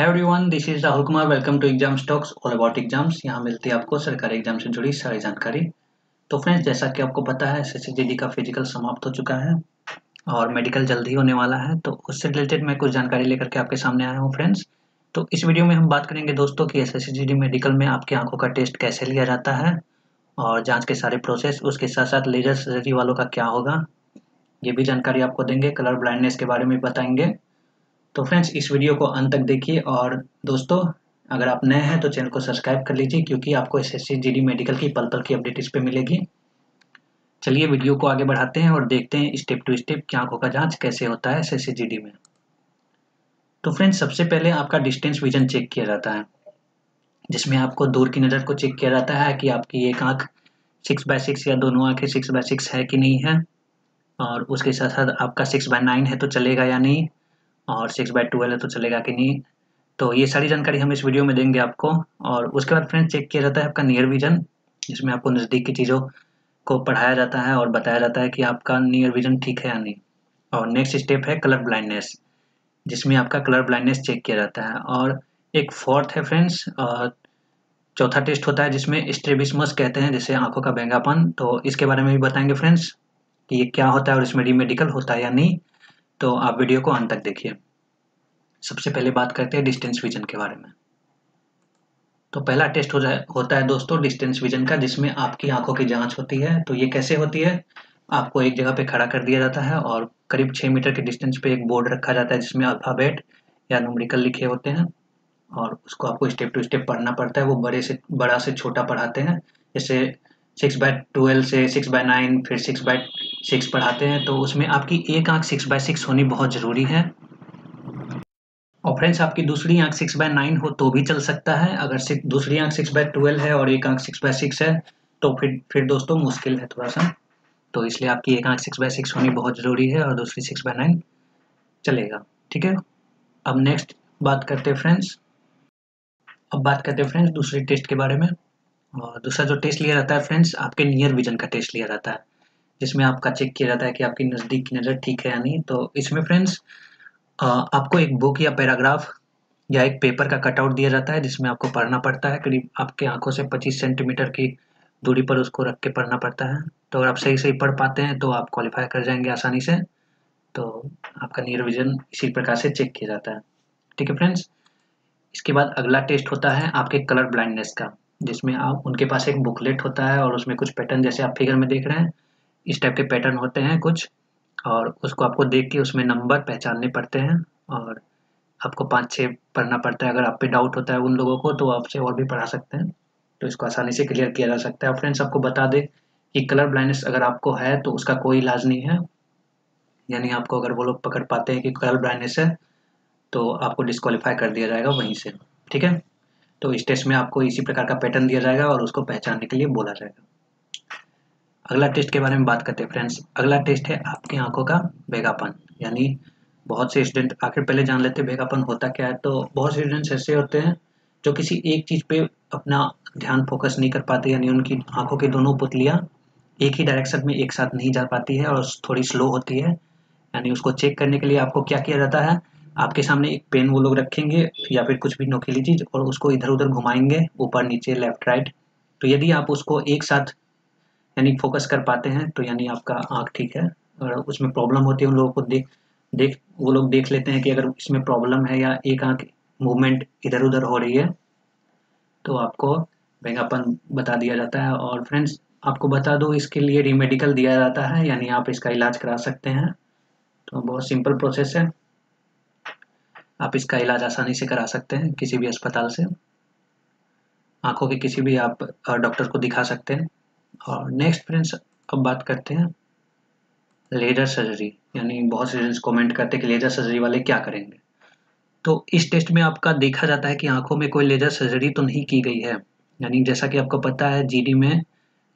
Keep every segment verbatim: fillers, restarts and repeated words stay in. Hey everyone, this is Rahul Kumar. Welcome to exam stocks all about exams. यहाँ मिलती है आपको सरकारी एग्जाम से जुड़ी सारी जानकारी. तो फ्रेंड्स, जैसा कि आपको पता है एसएससी जीडी का फिजिकल समाप्त हो चुका है और मेडिकल जल्द ही होने वाला है, तो उससे रिलेटेड मैं कुछ जानकारी लेकर के आपके सामने आया हूँ फ्रेंड्स. तो इस वीडियो में हम बात करेंगे दोस्तों कि एसएससी जीडी मेडिकल में आपकी आंखों का टेस्ट कैसे लिया जाता है और जाँच के सारे प्रोसेस, उसके साथ साथ लेजर सर्जरी वालों का क्या होगा, ये भी जानकारी आपको देंगे. कलर ब्लाइंडनेस के बारे में बताएंगे. तो फ्रेंड्स, इस वीडियो को अंत तक देखिए. और दोस्तों, अगर आप नए हैं तो चैनल को सब्सक्राइब कर लीजिए, क्योंकि आपको एसएससी जीडी मेडिकल की पल पल की अपडेट इस पे मिलेगी. चलिए वीडियो को आगे बढ़ाते हैं और देखते हैं स्टेप टू स्टेप क्या आंखों का जांच कैसे होता है एसएससी जीडी में. तो फ्रेंड्स, सबसे पहले आपका डिस्टेंस विजन चेक किया जाता है, जिसमें आपको दूर की नज़र को चेक किया जाता है कि आपकी एक आँख सिक्स बाय सिक्स या दोनों आँखें सिक्स बाय सिक्स है कि नहीं है, और उसके साथ साथ आपका सिक्स बाय नाइन है तो चलेगा या नहीं, और सिक्स बाय ट्वेल्व है तो चलेगा कि नहीं. तो ये सारी जानकारी हम इस वीडियो में देंगे आपको. और उसके बाद फ्रेंड्स, चेक किया जाता है आपका नियर विजन, जिसमें आपको नज़दीक की चीज़ों को पढ़ाया जाता है और बताया जाता है कि आपका नियर विजन ठीक है या नहीं. और नेक्स्ट स्टेप है कलर ब्लाइंडनेस, जिसमें आपका कलर ब्लाइंडनेस चेक किया जाता है. और एक फोर्थ है फ्रेंड्स, चौथा टेस्ट होता है जिसमें स्ट्रेबिसमस कहते हैं, जैसे आँखों का बेंगापन. तो इसके बारे में भी बताएंगे फ्रेंड्स कि ये क्या होता है और इसमें डी मेडिकल होता है या नहीं. तो आप वीडियो को अंत तक देखिए. सबसे पहले बात करते हैं डिस्टेंस विजन के बारे में. तो पहला टेस्ट हो जाए होता है दोस्तों डिस्टेंस विजन का, जिसमें आपकी आंखों की जांच होती है. तो ये कैसे होती है, आपको एक जगह पे खड़ा कर दिया जाता है और करीब छः मीटर के डिस्टेंस पे एक बोर्ड रखा जाता है, जिसमें अल्फ़ाबेट या न्यूमेरिकल लिखे होते हैं और उसको आपको स्टेप टू स्टेप पढ़ना पड़ता है. वो बड़े से बड़ा से छोटा पढ़ाते हैं, जैसे सिक्स बाय ट्वेल्व से सिक्स बाय नाइन, फिर सिक्स बाय सिक्स पढ़ाते हैं. तो उसमें आपकी एक आंख सिक्स बाय सिक्स होनी बहुत ज़रूरी है. और फ्रेंड्स, आपकी दूसरी आंख सिक्स बाय नाइन हो तो भी चल सकता है. अगर दूसरी आंख सिक्स बाय ट्वेल्व है और एक आंख सिक्स बाय सिक्स है तो फिर फिर दोस्तों मुश्किल है थोड़ा सा. तो इसलिए आपकी एक आंख सिक्स बाय सिक्स होनी बहुत ज़रूरी है और दूसरी सिक्स बाय नाइन चलेगा, ठीक है. अब नेक्स्ट बात करते हैं फ्रेंड्स अब बात करते हैं फ्रेंड्स दूसरे टेस्ट के बारे में. और दूसरा जो टेस्ट लिया जाता है फ्रेंड्स, आपके नियर विजन का टेस्ट लिया जाता है, जिसमें आपका चेक किया जाता है कि आपकी नज़दीक की नज़र ठीक है या नहीं. तो इसमें फ्रेंड्स आपको एक बुक या पैराग्राफ या एक पेपर का कटआउट दिया जाता है, जिसमें आपको पढ़ना पड़ता है. करीब आपके आंखों से पच्चीस सेंटीमीटर की दूरी पर उसको रख के पढ़ना पड़ता है. तो अगर आप सही सही पढ़ पाते हैं तो आप क्वालिफाई कर जाएंगे आसानी से. तो आपका नियर विजन इसी प्रकार से चेक किया जाता है, ठीक है फ्रेंड्स. इसके बाद अगला टेस्ट होता है आपके कलर ब्लाइंडनेस का, जिसमें आप उनके पास एक बुकलेट होता है और उसमें कुछ पैटर्न, जैसे आप फिगर में देख रहे हैं इस टाइप के पैटर्न होते हैं कुछ, और उसको आपको देख के उसमें नंबर पहचानने पड़ते हैं और आपको पाँच छः पढ़ना पड़ता है. अगर आप पे डाउट होता है उन लोगों को तो आपसे और भी पढ़ा सकते हैं. तो इसको आसानी से क्लियर किया जा सकता है. और फ्रेंड्स, आपको बता दें कि कलर ब्लाइंडनेस अगर आपको है तो उसका कोई इलाज नहीं है, यानी आपको अगर वो लोग पकड़ पाते हैं कि कलर ब्लाइंडनेस है तो आपको डिस्क्वालीफाई कर दिया जाएगा वहीं से, ठीक है. तो इस टेस्ट में आपको इसी प्रकार का पैटर्न दिया जाएगा और उसको पहचानने के लिए बोला जाएगा. अगला टेस्ट के बारे में बात करते हैं फ्रेंड्स. अगला टेस्ट है आपकी आंखों का बेगापन, यानी बहुत से स्टूडेंट आखिर पहले जान लेते हैं बेगापन होता क्या है. तो बहुत से स्टूडेंट्स ऐसे होते हैं जो किसी एक चीज़ पे अपना ध्यान फोकस नहीं कर पाते, यानी उनकी आंखों के दोनों पुतलियाँ एक ही डायरेक्शन में एक साथ नहीं जा पाती है और थोड़ी स्लो होती है. यानी उसको चेक करने के लिए आपको क्या किया जाता है, आपके सामने एक पेन वो लोग रखेंगे या फिर कुछ भी नोकीली चीज़ और उसको इधर उधर घुमाएंगे, ऊपर नीचे लेफ्ट राइट. तो यदि आप उसको एक साथ यानी फोकस कर पाते हैं तो यानी आपका आँख ठीक है. और उसमें प्रॉब्लम होती है उन लोगों को देख देख वो लोग देख लेते हैं कि अगर इसमें प्रॉब्लम है या एक आँख मूवमेंट इधर उधर हो रही है तो आपको बेंगापन बता दिया जाता है. और फ्रेंड्स, आपको बता दो इसके लिए रिमेडिकल दिया जाता है, यानी आप इसका इलाज करा सकते हैं. तो बहुत सिंपल प्रोसेस है, आप इसका इलाज आसानी से करा सकते हैं किसी भी अस्पताल से. आँखों के किसी भी आप डॉक्टर को दिखा सकते हैं. और नेक्स्ट फ्रेंड्स, अब बात करते हैं लेजर सर्जरी, यानी बहुत से स्टूडेंट्स कमेंट करते हैं कि लेजर सर्जरी वाले क्या करेंगे. तो इस टेस्ट में आपका देखा जाता है कि आंखों में कोई लेजर सर्जरी तो नहीं की गई है. यानी जैसा कि आपको पता है जीडी में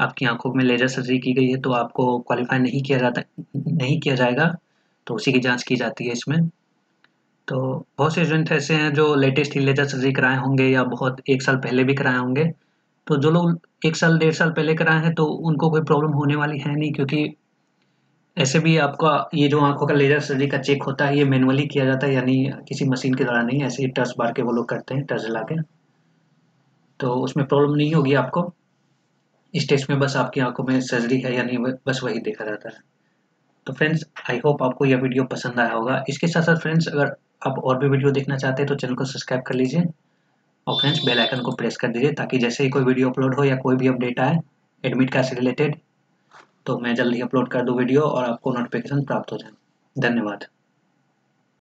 आपकी आंखों में लेजर सर्जरी की गई है तो आपको क्वालिफाई नहीं किया जाता नहीं किया जाएगा, तो उसी की जाँच की जाती है इसमें. तो बहुत से स्टूडेंट्स ऐसे हैं जो लेटेस्ट ही लेजर सर्जरी कराए होंगे या बहुत एक साल पहले भी कराए होंगे. तो जो लोग एक साल डेढ़ साल पहले कराए हैं तो उनको कोई प्रॉब्लम होने वाली है नहीं, क्योंकि ऐसे भी आपका ये जो आंखों का लेजर सर्जरी का चेक होता है ये मैनुअली किया जाता है, यानी किसी मशीन के द्वारा नहीं, ऐसे ही टच मार के वो लोग करते हैं टच हिला के, तो उसमें प्रॉब्लम नहीं होगी आपको। इस टेस्ट में बस आपकी आंखों में सर्जरी है या नहीं बस वही देखा जाता है। तो फ्रेंड्स आई होप आपको यह वीडियो पसंद आया होगा। इसके साथ साथ फ्रेंड्स अगर आप और भी वीडियो देखना चाहते हैं तो चैनल को सब्सक्राइब कर लीजिए और फ्रेंड्स बेल आइकन को प्रेस कर दीजिए ताकि जैसे ही कोई वीडियो अपलोड हो या कोई भी अपडेट आए एडमिट कार्ड से रिलेटेड तो मैं जल्दी अपलोड कर दूँ वीडियो और आपको नोटिफिकेशन प्राप्त हो जाए। धन्यवाद।